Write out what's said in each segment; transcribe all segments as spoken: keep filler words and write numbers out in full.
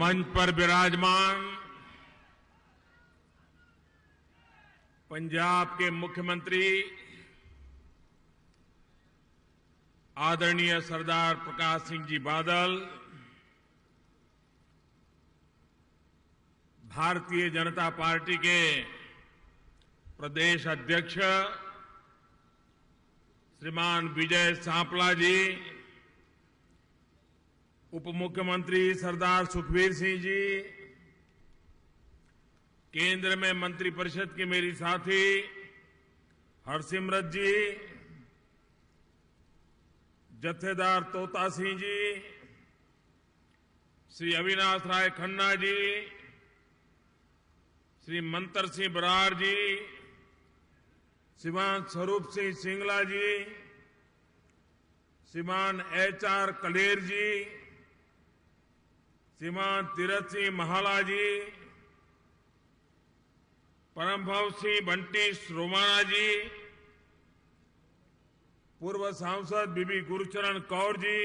मंच पर विराजमान पंजाब के मुख्यमंत्री आदरणीय सरदार प्रकाश सिंह जी बादल, भारतीय जनता पार्टी के प्रदेश अध्यक्ष श्रीमान विजय सांपला जी, उप मुख्यमंत्री सरदार सुखबीर सिंह जी, केंद्र में मंत्रिपरिषद की मेरी साथी हरसिमरत जी, जत्थेदार तोता सिंह जी, श्री अविनाश राय खन्ना जी, श्री मंतर सिंह बरार जी, श्रीमान स्वरूप सिंह सिंगला जी, श्रीमान एच आर कलेर जी, श्रीमान तीरथ सिंह महाला जी, परमभव सिंह बंटी रोमाना जी, पूर्व सांसद बीबी गुरुचरण कौर जी,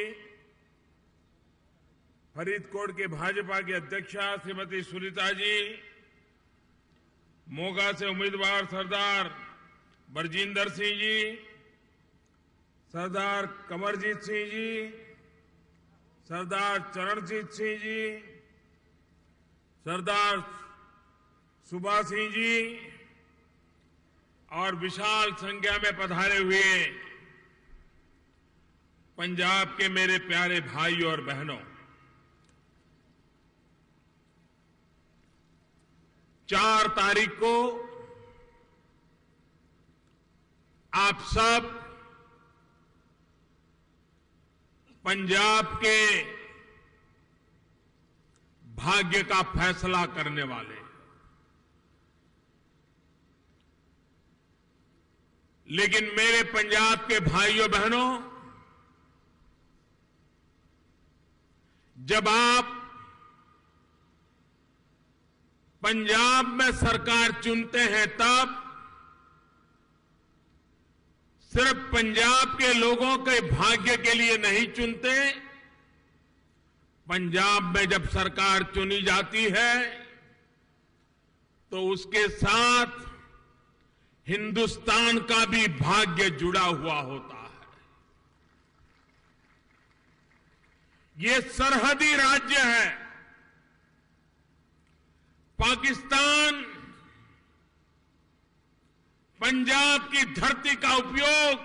फरीदकोट के भाजपा की अध्यक्षा श्रीमती सुरीता जी, मोगा से उम्मीदवार सरदार बरजिंदर सिंह जी, सरदार कमरजीत सिंह जी, सरदार चरणजीत सिंह जी, सरदार सुभाष सिंह जी और विशाल संख्या में पधारे हुए पंजाब के मेरे प्यारे भाई और बहनों, चार तारीख को आप सब पंजाब के भाग्य का फैसला करने वाले, लेकिन मेरे पंजाब के भाइयों बहनों, जब आप पंजाब में सरकार चुनते हैं तब सिर्फ पंजाब के लोगों के भाग्य के लिए नहीं चुनते, पंजाब में जब सरकार चुनी जाती है तो उसके साथ हिंदुस्तान का भी भाग्य जुड़ा हुआ होता है। ये सरहदी राज्य है, पाकिस्तान पंजाब की धरती का उपयोग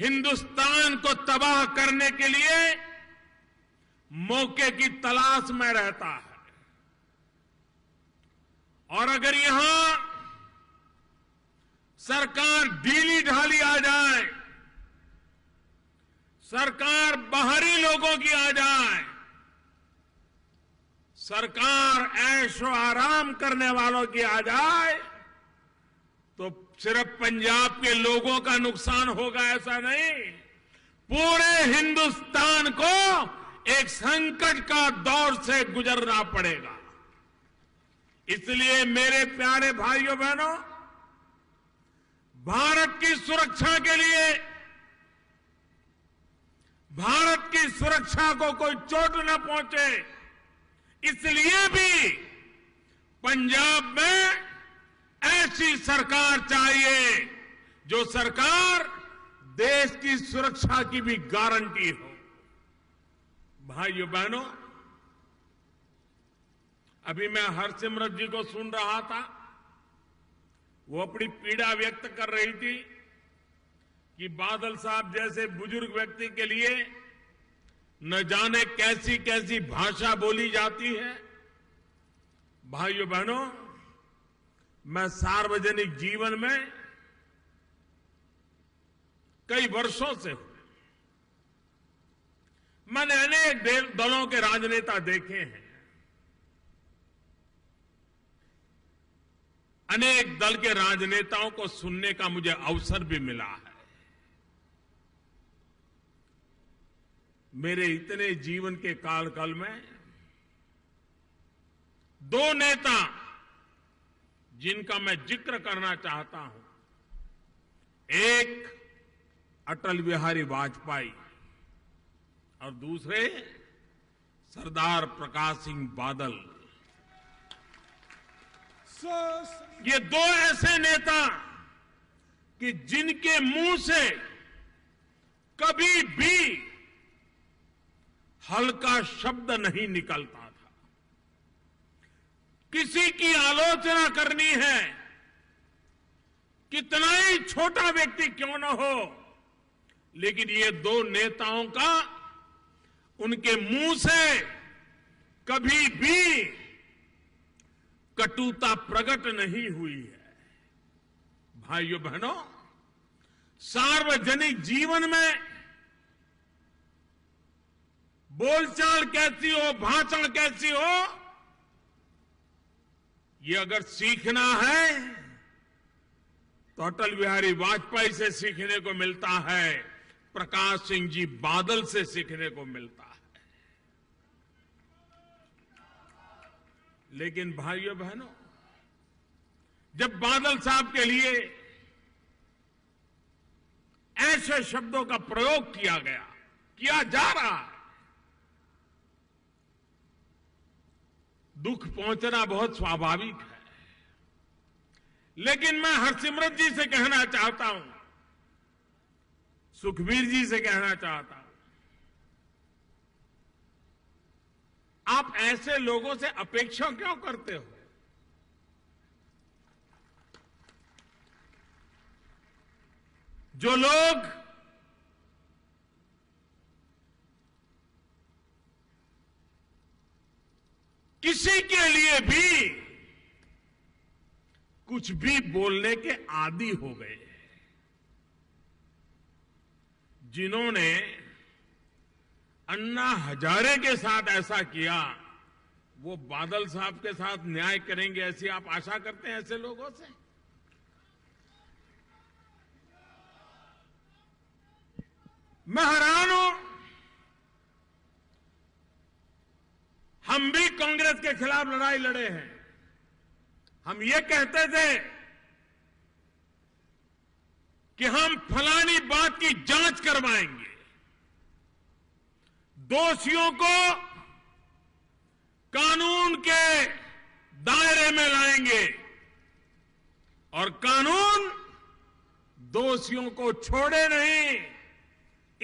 हिंदुस्तान को तबाह करने के लिए मौके की तलाश में रहता है। और अगर यहां सरकार ढीली ढाली आ जाए, सरकार बाहरी लोगों की आ जाए, सरकार ऐशो आराम करने वालों की आ जाए, तो सिर्फ पंजाब के लोगों का नुकसान होगा ऐसा नहीं, पूरे हिंदुस्तान को एक संकट का दौर से गुजरना पड़ेगा। इसलिए मेरे प्यारे भाइयों बहनों, भारत की सुरक्षा के लिए, भारत की सुरक्षा को कोई चोट न पहुंचे, इसलिए भी पंजाब में ऐसी सरकार चाहिए जो सरकार देश की सुरक्षा की भी गारंटी हो। भाइयों बहनों, अभी मैं हरसिमरत जी को सुन रहा था, वो अपनी पीड़ा व्यक्त कर रही थी कि बादल साहब जैसे बुजुर्ग व्यक्ति के लिए न जाने कैसी कैसी भाषा बोली जाती है। भाइयों बहनों, मैं सार्वजनिक जीवन में कई वर्षों से हूं, मैंने अनेक दलों के राजनेता देखे हैं, अनेक दल के राजनेताओं को सुनने का मुझे अवसर भी मिला है। मेरे इतने जीवन के कालखंड में दो नेता जिनका मैं जिक्र करना चाहता हूं, एक अटल बिहारी वाजपेयी और दूसरे सरदार प्रकाश सिंह बादल, ये दो ऐसे नेता कि जिनके मुंह से कभी भी हल्का शब्द नहीं निकलता था। किसी की आलोचना करनी है, कितना ही छोटा व्यक्ति क्यों न हो, लेकिन ये दो नेताओं का उनके मुंह से कभी भी कटुता प्रकट नहीं हुई है। भाइयों बहनों, सार्वजनिक जीवन में बोलचाल कैसी हो, भाषण कैसी हो, ये अगर सीखना है तो अटल बिहारी वाजपेयी से सीखने को मिलता है, प्रकाश सिंह जी बादल से सीखने को मिलता है। लेकिन भाइयों बहनों, जब बादल साहब के लिए ऐसे शब्दों का प्रयोग किया गया, किया जा रहा है, दुख पहुंचना बहुत स्वाभाविक है। लेकिन मैं हरसिमरत जी से कहना चाहता हूं, सुखबीर जी से कहना चाहता हूं, आप ऐसे लोगों से अपेक्षा क्यों करते हो? जो लोग किसी के लिए भी कुछ भी बोलने के आदी हो गए, जिन्होंने अन्ना हजारे के साथ ऐसा किया, वो बादल साहब के साथ न्याय करेंगे ऐसी आप आशा करते हैं ऐसे लोगों से? मैं हैरान हूं। हम भी कांग्रेस के खिलाफ लड़ाई लड़े हैं। हम ये कहते थे कि हम फलानी बात की जांच करवाएंगे, दोषियों को कानून के दायरे में लाएंगे और कानून दोषियों को छोड़े नहीं,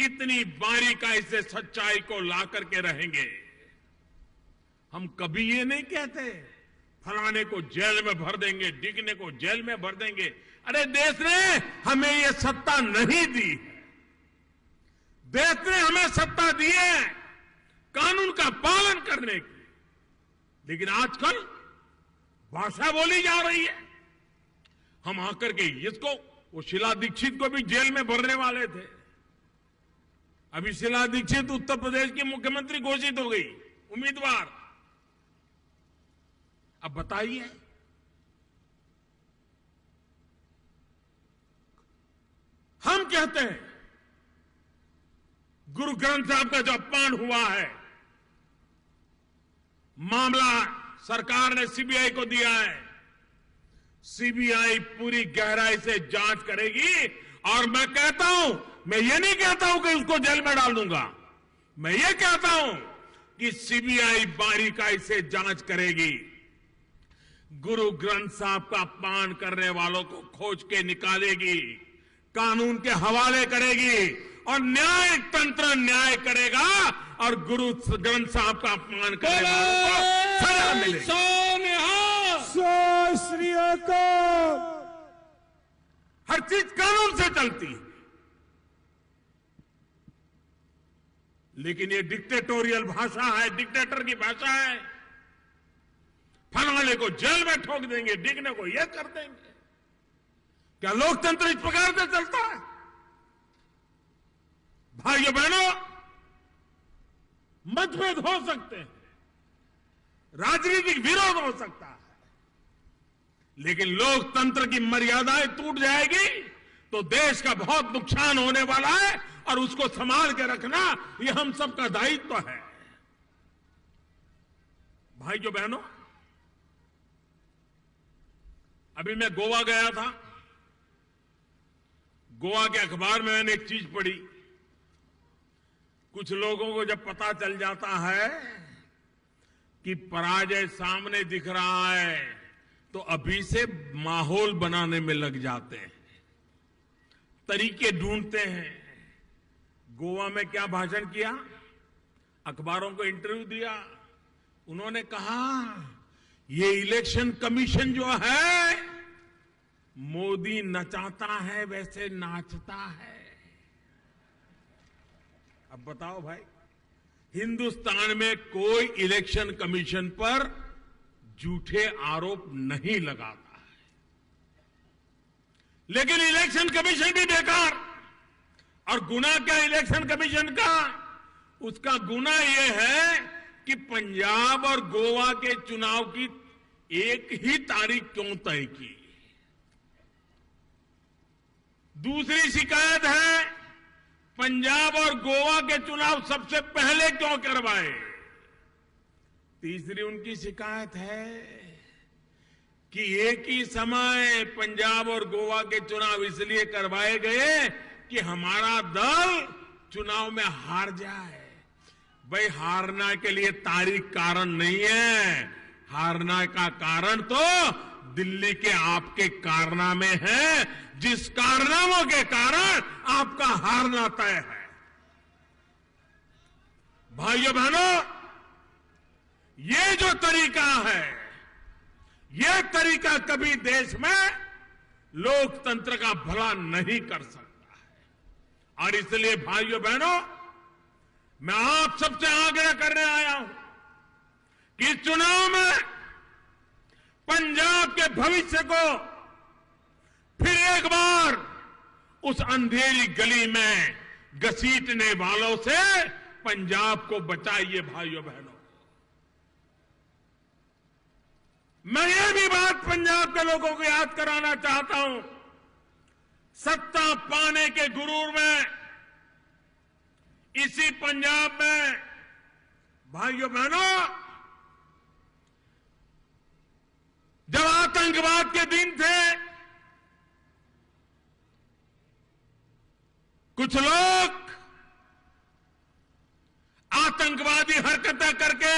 इतनी बारीकाई से सच्चाई को ला करके रहेंगे। हम कभी ये नहीं कहते फलाने को जेल में भर देंगे, डिगने को जेल में भर देंगे। अरे देश ने हमें ये सत्ता नहीं दी है, देश ने हमें सत्ता दी है कानून का पालन करने की। लेकिन आजकल भाषा बोली जा रही है। हम आकर के इसको, वो शीला दीक्षित को भी जेल में भरने वाले थे, अभी शीला दीक्षित उत्तर प्रदेश की मुख्यमंत्री घोषित हो गई, उम्मीदवार। अब बताइए, हम कहते हैं गुरु ग्रंथ साहब का जो अपमान हुआ है, मामला सरकार ने सीबीआई को दिया है, सीबीआई पूरी गहराई से जांच करेगी। और मैं कहता हूं, मैं ये नहीं कहता हूं कि उसको जेल में डाल दूंगा, मैं ये कहता हूं कि सीबीआई बारीकाई से जांच करेगी। गुरु ग्रंथ साहब का अपमान करने वालों को खोज के निकालेगी, कानून के हवाले करेगी और न्याय तंत्र न्याय करेगा और गुरु ग्रंथ साहब का अपमान करने वालों को सजा मिलेगी। हर चीज कानून से चलती है, लेकिन ये डिक्टेटोरियल भाषा है, डिक्टेटर की भाषा है। फलाने को जेल में ठोक देंगे, डिगने को यह कर देंगे। क्या लोकतंत्र इस प्रकार से चलता है? भाइयों बहनों, मतभेद हो सकते हैं, राजनीतिक विरोध हो सकता है, लेकिन लोकतंत्र की मर्यादाएं टूट जाएगी तो देश का बहुत नुकसान होने वाला है और उसको संभाल के रखना ये हम सबका दायित्व तो है। भाइयों बहनों, अभी मैं गोवा गया था। गोवा के अखबार में मैंने एक चीज पढ़ी, कुछ लोगों को जब पता चल जाता है कि पराजय सामने दिख रहा है तो अभी से माहौल बनाने में लग जाते हैं, तरीके ढूंढते हैं। गोवा में क्या भाषण किया, अखबारों को इंटरव्यू दिया, उन्होंने कहा ये इलेक्शन कमीशन जो है मोदी नचाता है वैसे नाचता है। अब बताओ भाई, हिंदुस्तान में कोई इलेक्शन कमीशन पर झूठे आरोप नहीं लगाता है, लेकिन इलेक्शन कमीशन भी बेकार। और गुना क्या इलेक्शन कमीशन का, उसका गुना यह है कि पंजाब और गोवा के चुनाव की एक ही तारीख क्यों तय की। दूसरी शिकायत है पंजाब और गोवा के चुनाव सबसे पहले क्यों करवाए। तीसरी उनकी शिकायत है कि एक ही समय पंजाब और गोवा के चुनाव इसलिए करवाए गए कि हमारा दल चुनाव में हार जाए। भाई हारना के लिए तारीख कारण नहीं है, हारना का कारण तो दिल्ली के आपके कारनामे है, जिस कारनामों के कारण आपका हारना तय है। भाइयों बहनों, ये जो तरीका है, ये तरीका कभी देश में लोकतंत्र का भला नहीं कर सकता है। और इसलिए भाइयों बहनों, मैं आप सबसे आग्रह करने आया हूं कि चुनाव में पंजाब के भविष्य को फिर एक बार उस अंधेरी गली में घसीटने वालों से पंजाब को बचाइए। भाइयों बहनों, मैं ये भी बात पंजाब के लोगों को याद कराना चाहता हूं, सत्ता पाने के गुरूर में इसी पंजाब में भाइयों बहनों जब आतंकवाद के दिन थे, कुछ लोग आतंकवादी हरकतें करके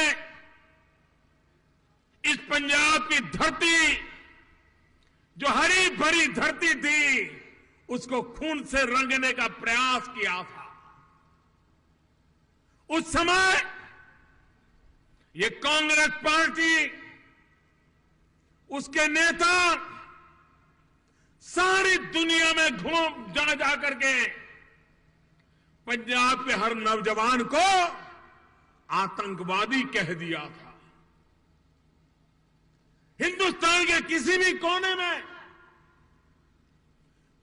इस पंजाब की धरती, जो हरी भरी धरती थी, उसको खून से रंगने का प्रयास किया था। उस समय ये कांग्रेस पार्टी, उसके नेता सारी दुनिया में घूम जा जा करके पंजाब के हर नौजवान को आतंकवादी कह दिया था। हिंदुस्तान के किसी भी कोने में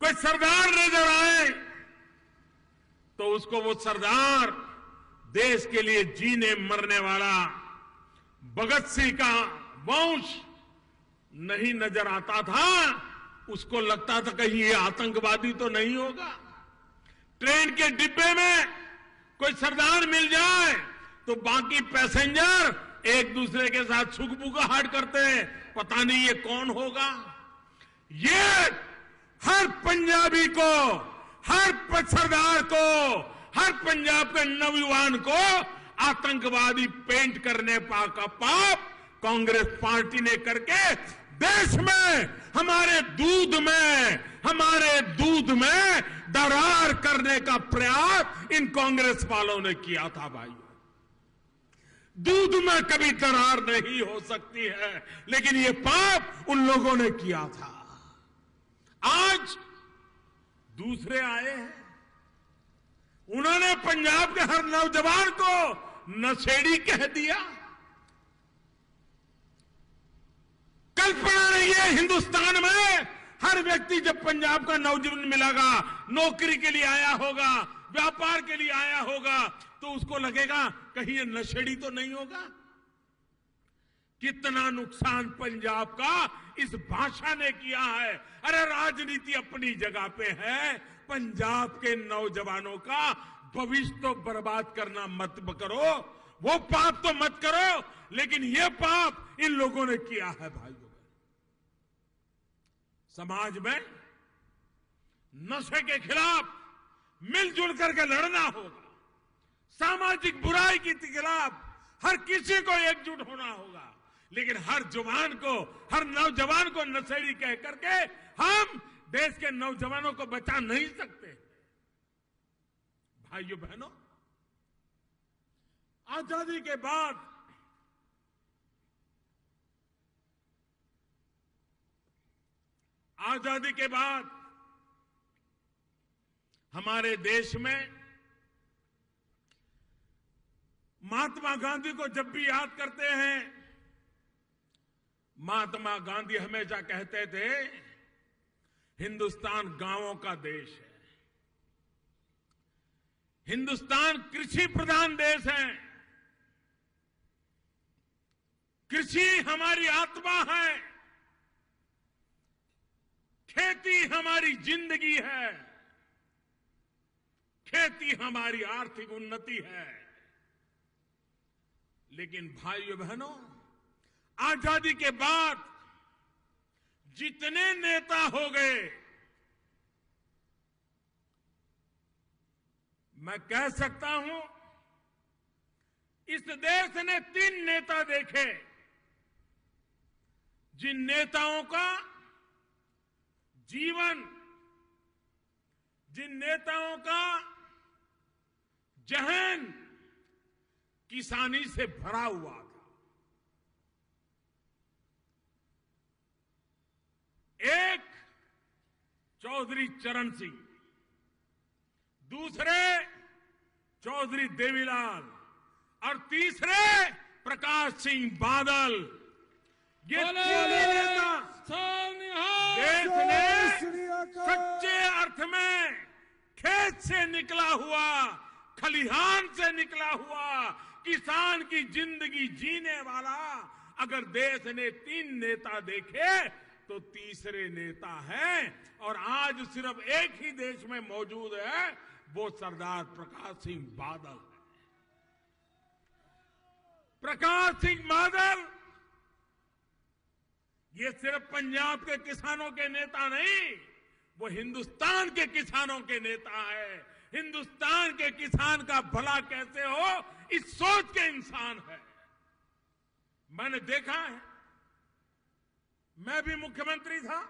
कोई सरदार नजर आए तो उसको वो सरदार देश के लिए जीने मरने वाला भगत सिंह का वंश नहीं नजर आता था, उसको लगता था कहीं ये आतंकवादी तो नहीं होगा। ट्रेन के डिब्बे में कोई सरदार मिल जाए तो बाकी पैसेंजर एक दूसरे के साथ छुकपुकाहट करते हैं, पता नहीं ये कौन होगा। ये हर पंजाबी को, हर सरदार को, हर पंजाब के नौजवान को आतंकवादी पेंट करने का पाप कांग्रेस पार्टी ने करके देश में हमारे दूध में हमारे दूध में दरार करने का प्रयास इन कांग्रेस वालों ने किया था। भाई दूध में कभी दरार नहीं हो सकती है, लेकिन ये पाप उन लोगों ने किया था। आज दूसरे आए हैं, उन्होंने पंजाब के हर नौजवान को नशेड़ी कह दिया। कल्पना नहीं है हिंदुस्तान में हर व्यक्ति जब पंजाब का नौजवान मिलेगा, नौकरी के लिए आया होगा, व्यापार के लिए आया होगा, तो उसको लगेगा कहीं ये नशेड़ी तो नहीं होगा। कितना नुकसान पंजाब का इस भाषा ने किया है। अरे राजनीति अपनी जगह पे है, पंजाब के नौजवानों का भविष्य तो बर्बाद करना मत करो, वो पाप तो मत करो, लेकिन ये पाप इन लोगों ने किया है। भाइयों, समाज में नशे के खिलाफ मिलजुल करके लड़ना होगा, सामाजिक बुराई के खिलाफ हर किसी को एकजुट होना होगा, लेकिन हर जुबान को, हर नौजवान को नशेड़ी कह करके हम देश के नौजवानों को बचा नहीं सकते। भाइयों बहनों, आजादी के बाद आजादी के बाद हमारे देश में महात्मा गांधी को जब भी याद करते हैं, महात्मा गांधी हमेशा कहते थे हिंदुस्तान गांवों का देश है, हिंदुस्तान कृषि प्रधान देश है, कृषि हमारी आत्मा है, खेती हमारी जिंदगी है, खेती हमारी आर्थिक उन्नति है। लेकिन भाइयों बहनों, आजादी के बाद जितने नेता हो गए, मैं कह सकता हूं इस देश ने तीन नेता देखे जिन नेताओं का जीवन, जिन नेताओं का जहन किसानी से भरा हुआ था। एक चौधरी चरण सिंह, दूसरे चौधरी देवीलाल और तीसरे प्रकाश सिंह बादल। ये नेता देश ने सच्चे अर्थ में खेत से निकला हुआ, खलिहान से निकला हुआ किसान की जिंदगी जीने वाला, अगर देश ने तीन नेता देखे तो तीसरे नेता है, और आज सिर्फ एक ही देश में मौजूद है, वो सरदार प्रकाश सिंह बादल है। प्रकाश सिंह बादल ये सिर्फ पंजाब के किसानों के नेता नहीं, वो हिंदुस्तान के किसानों के नेता है, हिंदुस्तान के किसान का भला कैसे हो इस सोच के इंसान है। मैंने देखा है, मैं भी मुख्यमंत्री था,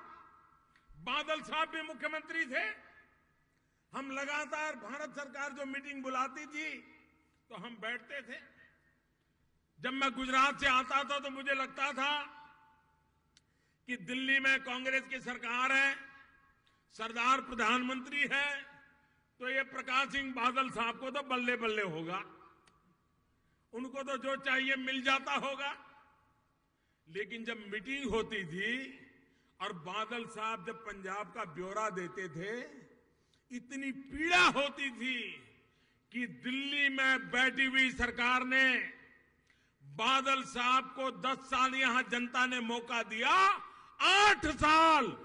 बादल साहब भी मुख्यमंत्री थे, हम लगातार भारत सरकार जो मीटिंग बुलाती थी तो हम बैठते थे। जब मैं गुजरात से आता था तो मुझे लगता था कि दिल्ली में कांग्रेस की सरकार है, सरदार प्रधानमंत्री है, तो ये प्रकाश सिंह बादल साहब को तो बल्ले बल्ले होगा, उनको तो जो चाहिए मिल जाता होगा। लेकिन जब मीटिंग होती थी और बादल साहब जब पंजाब का ब्यौरा देते थे, इतनी पीड़ा होती थी कि दिल्ली में बैठी हुई सरकार ने बादल साहब को दस साल यहां जनता ने मौका दिया, आठ साल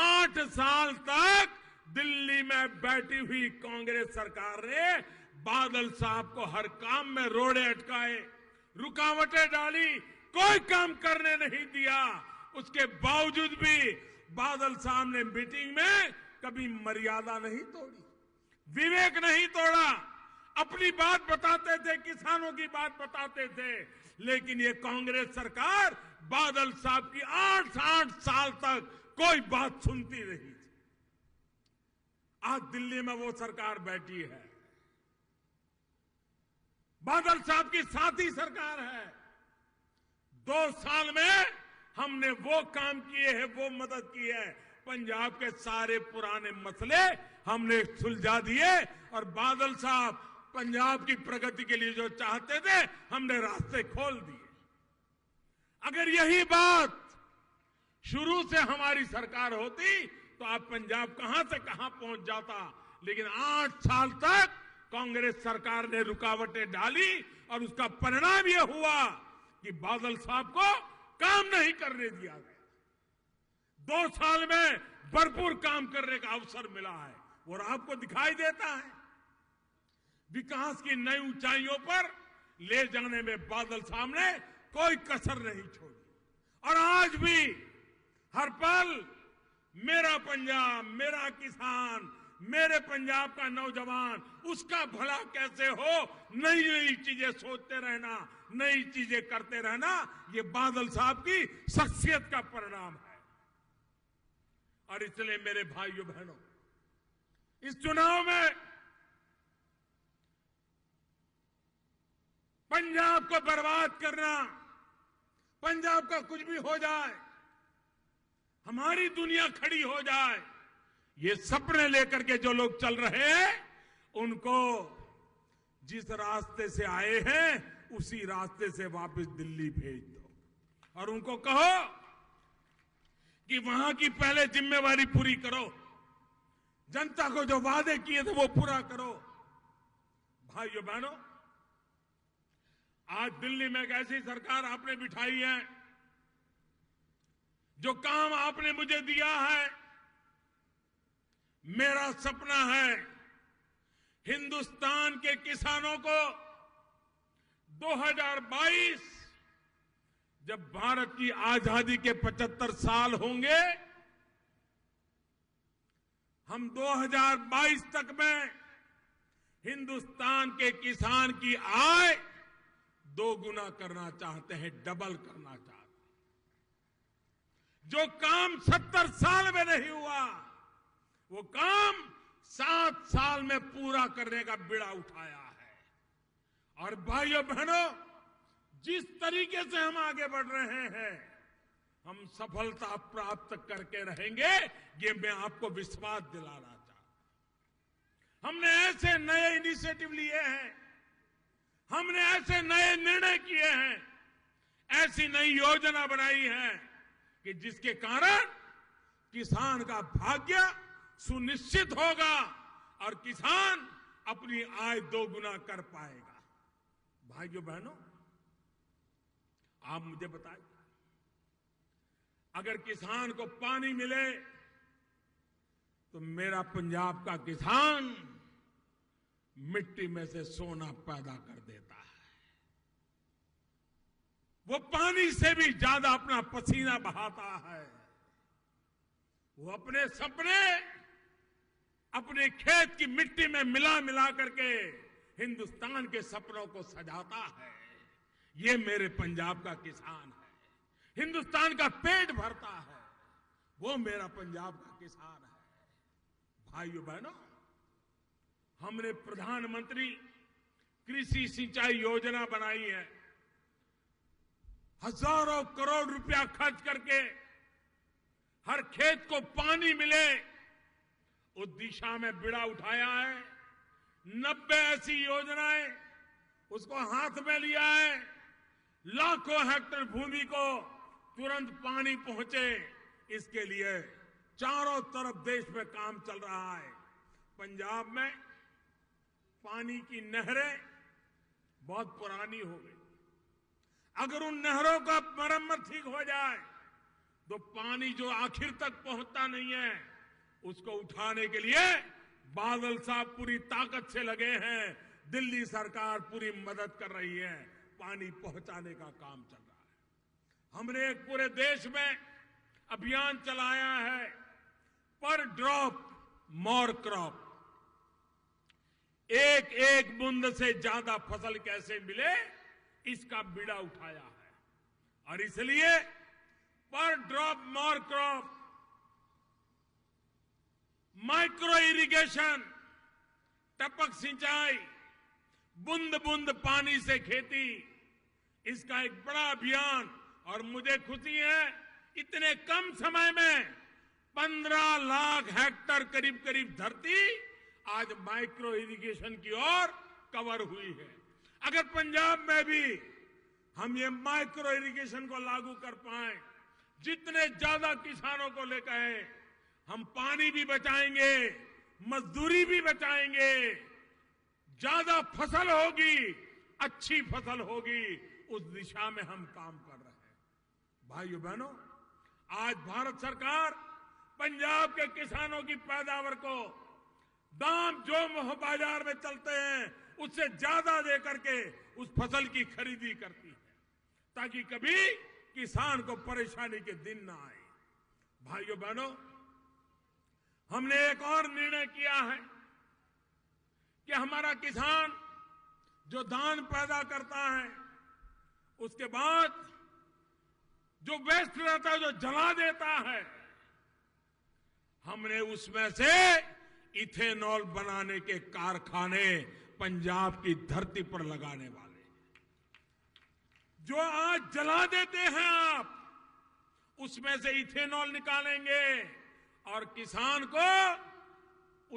आठ साल तक दिल्ली में बैठी हुई कांग्रेस सरकार ने बादल साहब को हर काम में रोड़े अटकाए, रुकावटें डाली, कोई काम करने नहीं दिया। उसके बावजूद भी बादल साहब ने मीटिंग में कभी मर्यादा नहीं तोड़ी, विवेक नहीं तोड़ा, अपनी बात बताते थे, किसानों की बात बताते थे। लेकिन ये कांग्रेस सरकार बादल साहब की आठ आठ साल तक कोई बात सुनती नहीं थी। आज दिल्ली में वो सरकार बैठी है, बादल साहब की साथी सरकार है। दो साल में हमने वो काम किए हैं, वो मदद की है, पंजाब के सारे पुराने मसले हमने सुलझा दिए, और बादल साहब पंजाब की प्रगति के लिए जो चाहते थे हमने रास्ते खोल दिए। अगर यही बात शुरू से हमारी सरकार होती तो आप पंजाब कहां से कहां पहुंच जाता। लेकिन आठ साल तक कांग्रेस सरकार ने रुकावटें डाली और उसका परिणाम यह हुआ कि बादल साहब को काम नहीं करने दिया गया। दो साल में भरपूर काम करने का अवसर मिला है और आपको दिखाई देता है। विकास की नई ऊंचाइयों पर ले जाने में बादल साहब ने कोई कसर नहीं छोड़ी, और आज भी हर पल मेरा पंजाब, मेरा किसान, मेरे पंजाब का नौजवान, उसका भला कैसे हो, नई नई चीजें सोचते रहना, नई चीजें करते रहना ये बादल साहब की शख्सियत का परिणाम है। और इसलिए मेरे भाइयों बहनों, इस चुनाव में पंजाब को बर्बाद करना, पंजाब का कुछ भी हो जाए, हमारी दुनिया खड़ी हो जाए, ये सपने लेकर के जो लोग चल रहे हैं उनको जिस रास्ते से आए हैं उसी रास्ते से वापस दिल्ली भेज दो और उनको कहो कि वहां की पहले जिम्मेवारी पूरी करो, जनता को जो वादे किए थे वो पूरा करो। भाइयों बहनों, आज दिल्ली में एक ऐसी सरकार आपने बिठाई है, जो काम आपने मुझे दिया है, मेरा सपना है हिंदुस्तान के किसानों को दो हज़ार बाईस जब भारत की आजादी के पचहत्तर साल होंगे, हम दो हज़ार बाईस तक में हिंदुस्तान के किसान की आय दो गुना करना चाहते हैं, डबल करना चाहते हैं। जो काम सत्तर साल में नहीं हुआ वो काम सात साल में पूरा करने का बीड़ा उठाया है। और भाइयों बहनों, जिस तरीके से हम आगे बढ़ रहे हैं हम सफलता प्राप्त करके रहेंगे, ये मैं आपको विश्वास दिलाना चाहता हूं। हमने ऐसे नए इनिशिएटिव लिए हैं, हमने ऐसे नए निर्णय किए हैं, ऐसी नई योजना बनाई है कि जिसके कारण किसान का भाग्य सुनिश्चित होगा और किसान अपनी आय दोगुना कर पाएगा। भाइयों बहनों, आप मुझे बताइए, अगर किसान को पानी मिले तो मेरा पंजाब का किसान मिट्टी में से सोना पैदा कर देता है। वो पानी से भी ज्यादा अपना पसीना बहाता है, वो अपने सपने अपने खेत की मिट्टी में मिला मिला करके हिंदुस्तान के सपनों को सजाता है। ये मेरे पंजाब का किसान है, हिंदुस्तान का पेट भरता है, वो मेरा पंजाब का किसान है। भाइयों बहनों, हमने प्रधानमंत्री कृषि सिंचाई योजना बनाई है, हजारों करोड़ रुपया खर्च करके हर खेत को पानी मिले उस दिशा में बीड़ा उठाया है। नब्बे ऐसी योजनाएं उसको हाथ में लिया है, लाखों हेक्टेयर भूमि को तुरंत पानी पहुंचे इसके लिए चारों तरफ देश में काम चल रहा है। पंजाब में पानी की नहरें बहुत पुरानी हो गई, अगर उन नहरों का मरम्मत ठीक हो जाए तो पानी जो आखिर तक पहुंचता नहीं है उसको उठाने के लिए बादल साहब पूरी ताकत से लगे हैं, दिल्ली सरकार पूरी मदद कर रही है, पानी पहुंचाने का काम चल रहा है। हमने एक पूरे देश में अभियान चलाया है, पर ड्रॉप मोर क्रॉप, एक एक बूंद से ज्यादा फसल कैसे मिले इसका बीड़ा उठाया है। और इसलिए पर drop more crop, micro irrigation, टपक सिंचाई, बूंद बूंद पानी से खेती, इसका एक बड़ा अभियान। और मुझे खुशी है इतने कम समय में पंद्रह लाख हेक्टेयर करीब करीब धरती आज माइक्रो इरिगेशन की ओर कवर हुई है। अगर पंजाब में भी हम ये माइक्रो इरिगेशन को लागू कर पाए, जितने ज्यादा किसानों को लेकर आए, हम पानी भी बचाएंगे, मजदूरी भी बचाएंगे, ज्यादा फसल होगी, अच्छी फसल होगी, उस दिशा में हम काम कर रहे हैं। भाइयों बहनों, आज भारत सरकार पंजाब के किसानों की पैदावार को दाम जो बाजार में चलते हैं उससे ज्यादा दे करके उस फसल की खरीदी करती है, ताकि कभी किसान को परेशानी के दिन ना आए। भाइयों बहनों, हमने एक और निर्णय किया है कि हमारा किसान जो धान पैदा करता है उसके बाद जो वेस्ट रहता है, जो जला देता है, हमने उसमें से इथेनॉल बनाने के कारखाने पंजाब की धरती पर लगाने वाले। जो आज जला देते हैं आप, उसमें से इथेनॉल निकालेंगे और किसान को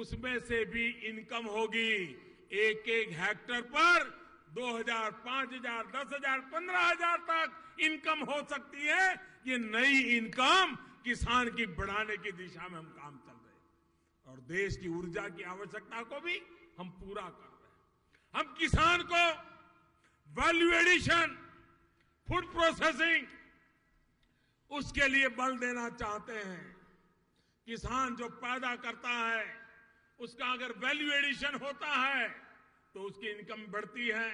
उसमें से भी इनकम होगी। एक एक हेक्टेयर पर दो हजार, पांच हजार, दस हजार, पंद्रह हजार तक इनकम हो सकती है। ये नई इनकम किसान की बढ़ाने की दिशा में हम काम चल रहे हैं और देश की ऊर्जा की आवश्यकता को भी हम पूरा कर रहे हैं। हम किसान को वैल्यू एडिशन, फूड प्रोसेसिंग, उसके लिए बल देना चाहते हैं। किसान जो पैदा करता है उसका अगर वैल्यू एडिशन होता है तो उसकी इनकम बढ़ती है।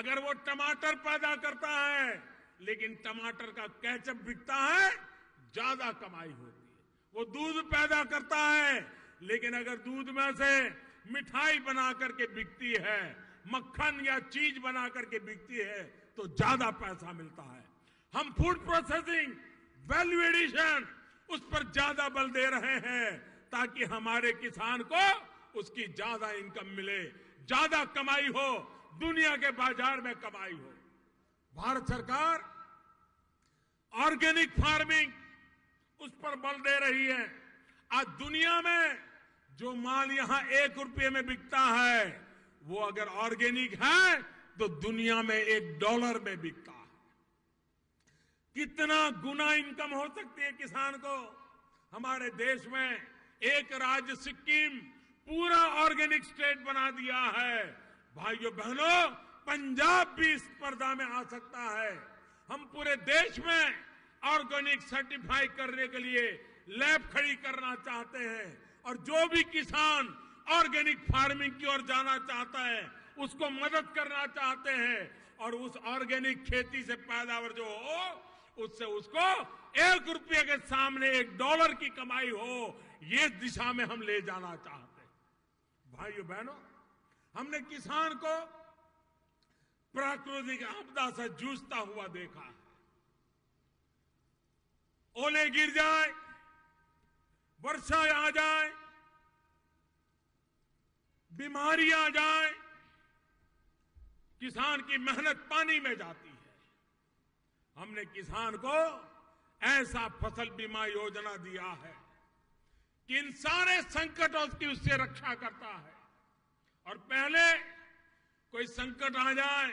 अगर वो टमाटर पैदा करता है लेकिन टमाटर का केचप बिकता है, ज्यादा कमाई होती है। वो दूध पैदा करता है लेकिन अगर दूध में से मिठाई बना करके बिकती है, मक्खन या चीज बना करके बिकती है, तो ज्यादा पैसा मिलता है। हम फूड प्रोसेसिंग, वैल्यू एडिशन, उस पर ज्यादा बल दे रहे हैं ताकि हमारे किसान को उसकी ज्यादा इनकम मिले, ज्यादा कमाई हो, दुनिया के बाजार में कमाई हो। भारत सरकार ऑर्गेनिक फार्मिंग, उस पर बल दे रही है। आज दुनिया में जो माल यहां एक रुपये में बिकता है, वो अगर ऑर्गेनिक है तो दुनिया में एक डॉलर में बिकता है। कितना गुना इनकम हो सकती है किसान को। हमारे देश में एक राज्य सिक्किम पूरा ऑर्गेनिक स्टेट बना दिया है। भाइयों बहनों, पंजाब भी इस स्पर्धा में आ सकता है। हम पूरे देश में ऑर्गेनिक सर्टिफाई करने के लिए लैब खड़ी करना चाहते हैं और जो भी किसान ऑर्गेनिक फार्मिंग की ओर जाना चाहता है उसको मदद करना चाहते हैं और उस ऑर्गेनिक खेती से पैदावार जो हो उससे उसको एक रुपये के सामने एक डॉलर की कमाई हो, ये दिशा में हम ले जाना चाहते हैं। भाइयों बहनों, हमने किसान को प्राकृतिक आपदा से जूझता हुआ देखा है। ओले गिर जाए, वर्षा आ जाए, बीमारी आ जाए, किसान की मेहनत पानी में जाती है। हमने किसान को ऐसा फसल बीमा योजना दिया है कि इन सारे संकटों की उससे रक्षा करता है। और पहले कोई संकट आ जाए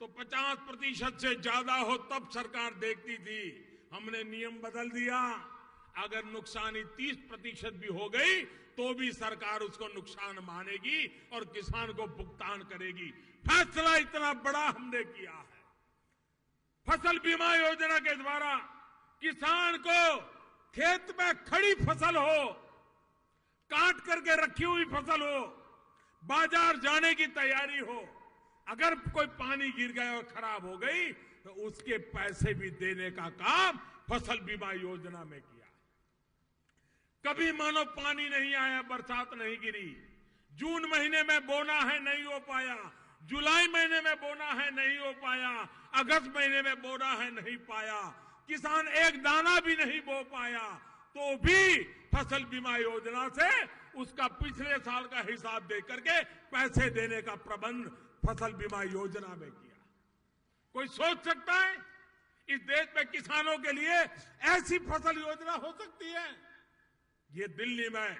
तो पचास प्रतिशत से ज्यादा हो तब सरकार देखती थी। हमने नियम बदल दिया, अगर नुकसानी तीस प्रतिशत भी हो गई तो भी सरकार उसको नुकसान मानेगी और किसान को भुगतान करेगी। फैसला इतना बड़ा हमने किया है। फसल बीमा योजना के द्वारा किसान को खेत में खड़ी फसल हो, काट करके रखी हुई फसल हो, बाजार जाने की तैयारी हो, अगर कोई पानी गिर गया और खराब हो गई तो उसके पैसे भी देने का काम फसल बीमा योजना में किया है। कभी मानो पानी नहीं आया, बरसात नहीं गिरी, जून महीने में बोना है नहीं हो पाया, जुलाई महीने में बोना है नहीं हो पाया, अगस्त महीने में बोना है नहीं पाया, किसान एक दाना भी नहीं बो पाया, तो भी फसल बीमा योजना से उसका पिछले साल का हिसाब दे करके पैसे देने का प्रबंध फसल बीमा योजना में किया। कोई सोच सकता है इस देश में किसानों के लिए ऐसी फसल योजना हो सकती है? ये दिल्ली में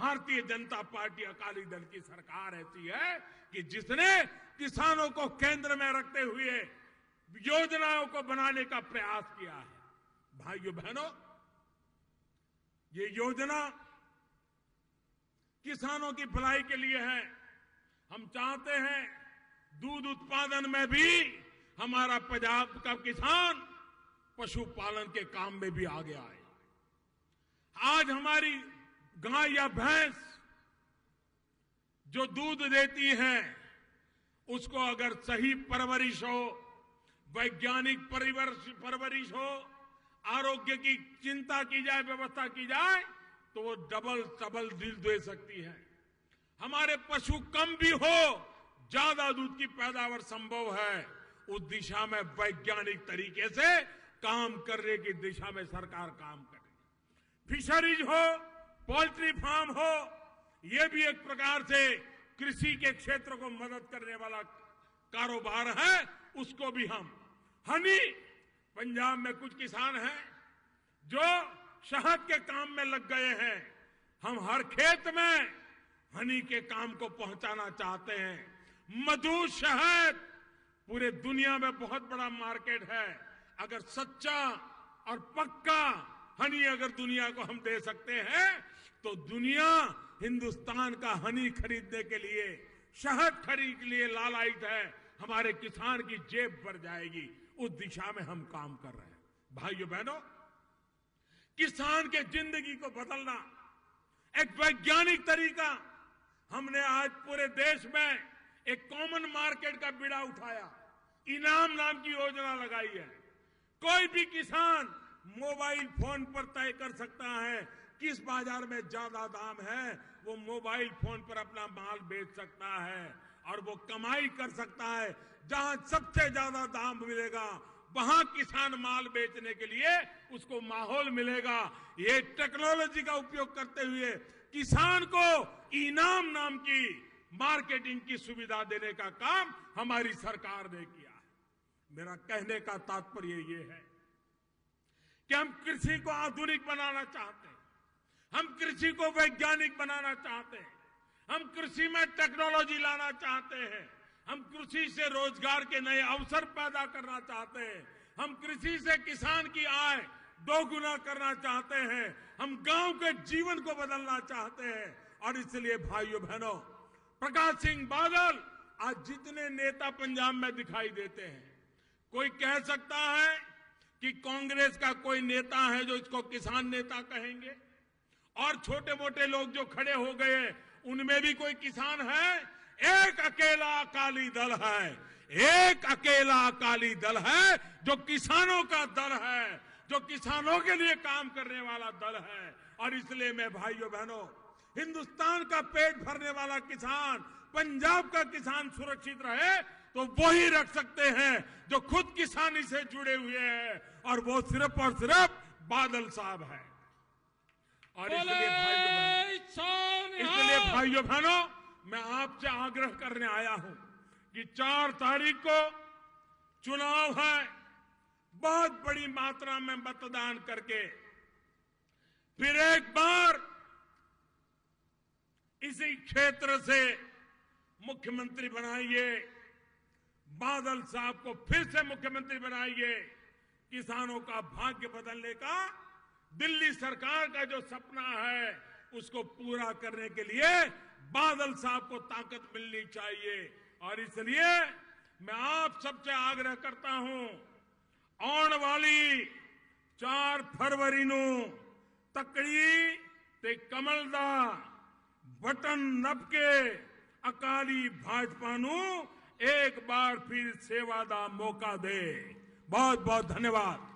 भारतीय जनता पार्टी, अकाली दल की सरकार ऐसी है कि जिसने किसानों को केंद्र में रखते हुए योजनाओं को बनाने का प्रयास किया है। भाइयों बहनों, ये योजना किसानों की भलाई के लिए है। हम चाहते हैं दूध उत्पादन में भी हमारा पंजाब का किसान पशुपालन के काम में भी आगे आए। आज हमारी गाय या भैंस जो दूध देती है उसको अगर सही परवरिश हो, वैज्ञानिक परवरिश हो, आरोग्य की चिंता की जाए, व्यवस्था की जाए, तो वो डबल डबल दूध दे सकती है। हमारे पशु कम भी हो, ज्यादा दूध की पैदावार संभव है। उस दिशा में वैज्ञानिक तरीके से काम करने की दिशा में सरकार काम करे। फिशरीज हो, पोल्ट्री फार्म हो, ये भी एक प्रकार से कृषि के क्षेत्र को मदद करने वाला कारोबार है, उसको भी हम। हनी, पंजाब में कुछ किसान हैं जो शहद के काम में लग गए हैं, हम हर खेत में हनी के काम को पहुंचाना चाहते हैं। मधु शहद पूरे दुनिया में बहुत बड़ा मार्केट है। अगर सच्चा और पक्का हनी अगर दुनिया को हम दे सकते हैं तो दुनिया हिंदुस्तान का हनी खरीदने के लिए, शहद खरीद के लिए लालायित है। हमारे किसान की जेब भर जाएगी, उस दिशा में हम काम कर रहे हैं। भाइयों बहनों, किसान के जिंदगी को बदलना एक वैज्ञानिक तरीका। हमने आज पूरे देश में एक कॉमन मार्केट का बीड़ा उठाया, इनाम नाम की योजना लगाई है। कोई भी किसान मोबाइल फोन पर तय कर सकता है किस बाजार में ज्यादा दाम है, वो मोबाइल फोन पर अपना माल बेच सकता है और वो कमाई कर सकता है। जहां सबसे ज्यादा दाम मिलेगा वहां किसान माल बेचने के लिए उसको माहौल मिलेगा। ये टेक्नोलॉजी का उपयोग करते हुए किसान को इनाम नाम की मार्केटिंग की सुविधा देने का काम हमारी सरकार ने किया है। मेरा कहने का तात्पर्य ये है कि हम कृषि को आधुनिक बनाना चाहते हैं, हम कृषि को वैज्ञानिक बनाना चाहते हैं, हम कृषि में टेक्नोलॉजी लाना चाहते हैं, हम कृषि से रोजगार के नए अवसर पैदा करना चाहते हैं, हम कृषि से किसान की आय दोगुना करना चाहते हैं, हम गांव के जीवन को बदलना चाहते हैं। और इसलिए भाइयों बहनों, प्रकाश सिंह बादल आज जितने नेता पंजाब में दिखाई देते हैं, कोई कह सकता है कि कांग्रेस का कोई नेता है जो इसको किसान नेता कहेंगे, और छोटे मोटे लोग जो खड़े हो गए उनमें भी कोई किसान है। एक अकेला अकाली दल है, एक अकेला अकाली दल है जो किसानों का दल है, जो किसानों के लिए काम करने वाला दल है। और इसलिए मैं भाइयों बहनों, हिंदुस्तान का पेट भरने वाला किसान, पंजाब का किसान सुरक्षित रहे तो वही रख सकते हैं जो खुद किसानी से जुड़े हुए हैं, और वो सिर्फ और सिर्फ बादल साहब है। और इसलिए भाइयों इसलिए भाइयों बहनों, मैं आपसे आग्रह करने आया हूं कि चार तारीख को चुनाव है, बहुत बड़ी मात्रा में मतदान करके फिर एक बार इसी क्षेत्र से मुख्यमंत्री बनाइए, बादल साहब को फिर से मुख्यमंत्री बनाइए। किसानों का भाग्य बदलने का दिल्ली सरकार का जो सपना है उसको पूरा करने के लिए बादल साहब को ताकत मिलनी चाहिए। और इसलिए मैं आप सबसे आग्रह करता हूं, आने वाली चार फरवरी को तकड़ी ते कमल दा बटन नपके अकाली भाजपा नू एक बार फिर सेवा दा मौका दे। बहुत बहुत धन्यवाद।